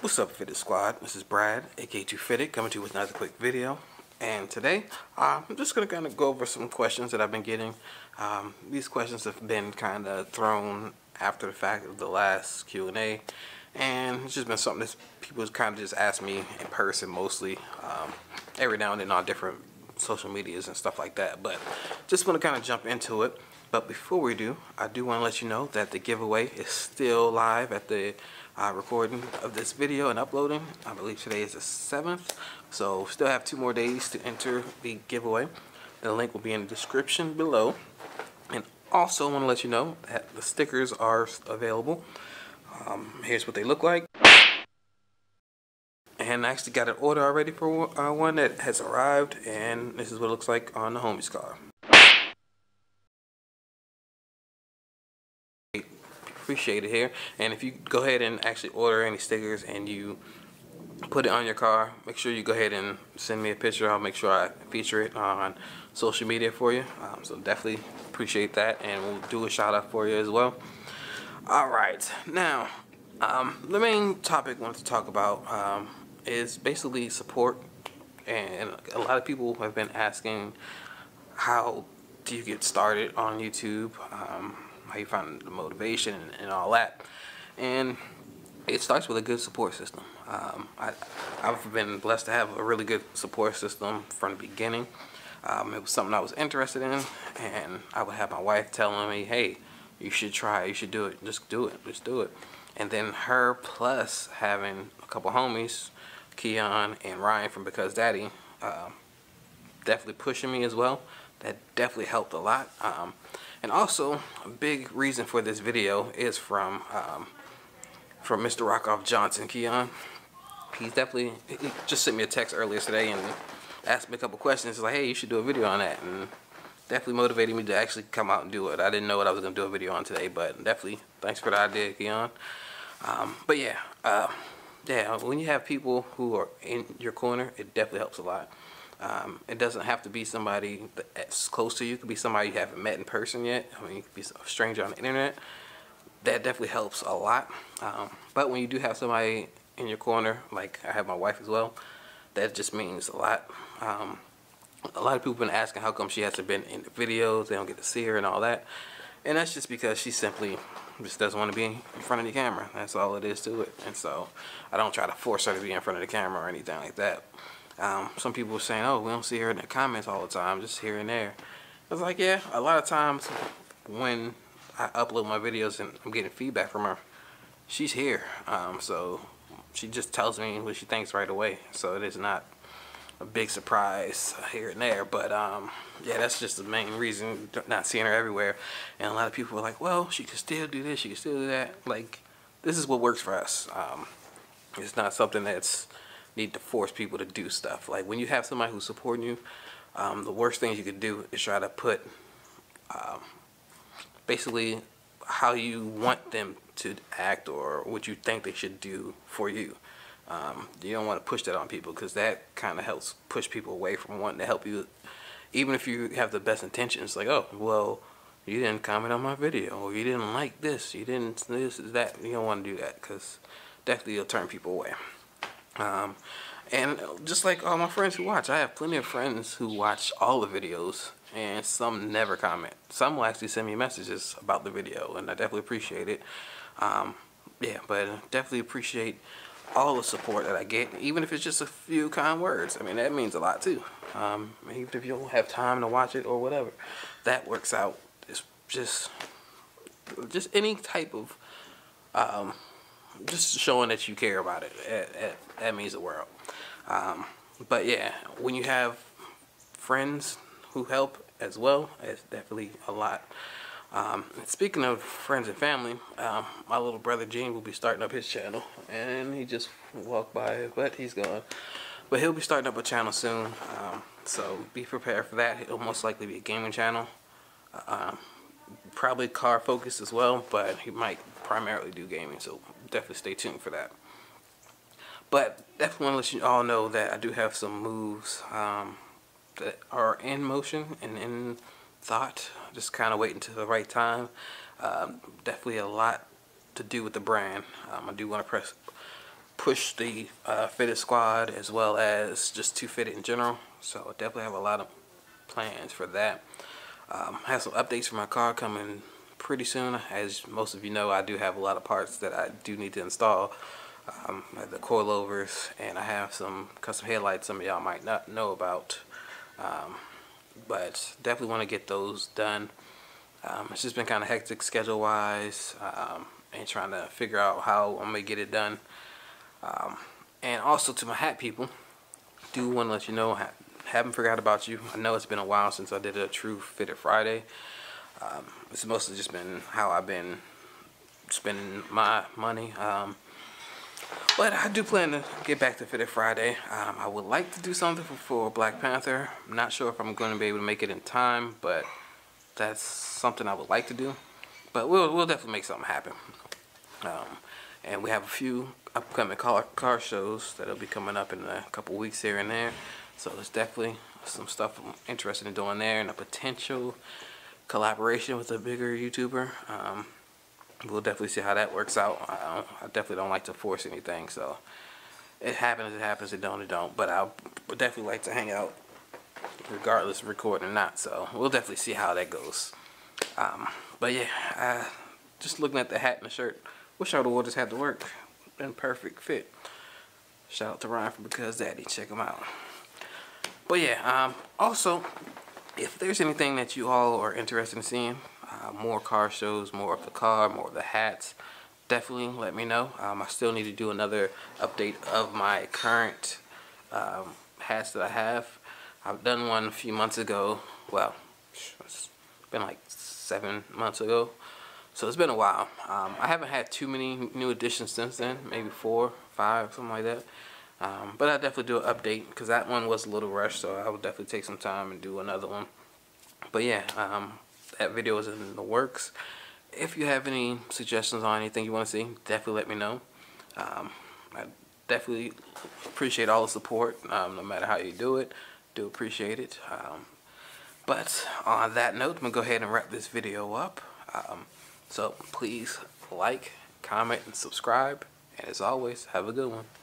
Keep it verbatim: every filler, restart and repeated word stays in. What's up, Fitted Squad? This is Brad, aka two Fitted, coming to you with another quick video. And today, uh, I'm just going to kind of go over some questions that I've been getting. Um, these questions have been kind of thrown after the fact of the last Q and A. And it's just been something that people kind of just ask me in person mostly. Um, every now and then on different social medias and stuff like that. But just want to kind of jump into it. But before we do, I do want to let you know that the giveaway is still live at the uh, recording of this video and uploading. I believe today is the seventh, so still have two more days to enter the giveaway. The link will be in the description below. And also want to let you know that the stickers are available. Um, here's what they look like. And I actually got an order already for uh, one that has arrived, and this is what it looks like on the homie's car. Appreciate it here. And if you go ahead and actually order any stickers and you put it on your car, make sure you go ahead and send me a picture. I'll make sure I feature it on social media for you. Um, so definitely appreciate that, and we'll do a shout out for you as well. All right, now um, the main topic I want to talk about um, is basically support, and a lot of people have been asking, how do you get started on YouTube? Um, how you find the motivation and, and all that. And it starts with a good support system. Um, I, I've been blessed to have a really good support system from the beginning. Um, it was something I was interested in, and I would have my wife telling me, hey, you should try, you should do it, just do it, just do it. And then her plus having a couple homies, Kion and Ryan from Because Daddy, uh, definitely pushing me as well. That definitely helped a lot. Um, and also, a big reason for this video is from um, from Mister Rockoff Johnson, Kion. He's definitely, he just sent me a text earlier today and asked me a couple questions. He's like, hey, you should do a video on that. And definitely motivated me to actually come out and do it. I didn't know what I was gonna do a video on today, but definitely thanks for the idea, Kion. Um, but yeah, uh, yeah, when you have people who are in your corner, it definitely helps a lot. Um, it doesn't have to be somebody that's close to you. It could be somebody you haven't met in person yet. I mean, you could be a stranger on the internet. That definitely helps a lot. Um, but when you do have somebody in your corner, like I have my wife as well, that just means a lot. Um, a lot of people have been asking how come she hasn't been in the videos. They don't get to see her and all that. And that's just because she simply just doesn't want to be in front of the camera. That's all it is to it. And so I don't try to force her to be in front of the camera or anything like that. Um, some people were saying, oh, we don't see her in the comments all the time, just here and there. I was like, yeah, a lot of times when I upload my videos and I'm getting feedback from her, she's here. Um, so she just tells me what she thinks right away. So it is not a big surprise here and there. But um, yeah, that's just the main reason, not seeing her everywhere. And a lot of people were like, well, she can still do this, she can still do that. Like, this is what works for us. Um, it's not something that's need to force people to do stuff. Like, when you have somebody who's supporting you, um, the worst thing you could do is try to put um, basically how you want them to act or what you think they should do for you. Um, you don't want to push that on people, because that kind of helps push people away from wanting to help you, even if you have the best intentions. Like, oh, well, you didn't comment on my video, or you didn't like this, you didn't this, that. You don't want to do that, because definitely you'll turn people away. Um, and just like all my friends who watch, I have plenty of friends who watch all the videos, and some never comment. Some will actually send me messages about the video, and I definitely appreciate it. Um, yeah, but definitely appreciate all the support that I get, even if it's just a few kind words. I mean, that means a lot too. Um, even if you don't have time to watch it or whatever, that works out. It's just, just any type of, um, just showing that you care about it, it, it that means the world. Um, but yeah, when you have friends who help as well, it's definitely a lot. Um, speaking of friends and family, um, my little brother Gene will be starting up his channel, and he just walked by, but he's gone. But he'll be starting up a channel soon, um, so be prepared for that. It'll most likely be a gaming channel, uh, probably car focused as well, but he might primarily do gaming, so definitely stay tuned for that. But definitely want to let you all know that I do have some moves um, that are in motion and in thought. Just kind of waiting till the right time. Um, definitely a lot to do with the brand. Um, I do want to press push the uh, Fitted Squad as well as just two Fitted in general. So definitely have a lot of plans for that. Um, I have some updates for my car coming pretty soon. As most of you know, I do have a lot of parts that I do need to install. Um, the coilovers, and I have some custom headlights some of y'all might not know about. Um, but definitely want to get those done. Um, it's just been kind of hectic schedule wise, um, and trying to figure out how I'm going to get it done. Um, and also to my hat people, do want to let you know, I haven't forgot about you. I know it's been a while since I did a true Fitted Friday. Um, it's mostly just been how I've been spending my money. Um, But I do plan to get back to Fitted Friday. Um, I would like to do something for, for Black Panther. I'm not sure if I'm going to be able to make it in time, but that's something I would like to do. But we'll, we'll definitely make something happen. Um, and we have a few upcoming car, car shows that'll be coming up in a couple weeks here and there. So there's definitely some stuff I'm interested in doing there, and a potential collaboration with a bigger YouTuber. Um, We'll definitely see how that works out. I, don't, I definitely don't like to force anything, so it happens, it happens, it don't, it don't. But I would definitely like to hang out regardless of recording or not, so we'll definitely see how that goes. Um, but yeah, I, just looking at the hat and the shirt, wish I would have wore this hat to work in perfect fit. Shout out to Ryan from Because Daddy, check him out. But yeah, um, also, if there's anything that you all are interested in seeing, Uh, more car shows, more of the car, more of the hats, definitely let me know. Um, I still need to do another update of my current um, hats that I have. I've done one a few months ago. Well, it's been like seven months ago, so it's been a while. Um, I haven't had too many new additions since then, maybe four, five, something like that. Um, but I'll definitely do an update because that one was a little rushed, so I will definitely take some time and do another one. But yeah, um, that video is in the works. If you have any suggestions on anything you want to see, definitely let me know. Um, I definitely appreciate all the support, um, no matter how you do it. Do appreciate it. Um, but on that note, I'm going to go ahead and wrap this video up. Um, so please like, comment, and subscribe. And as always, have a good one.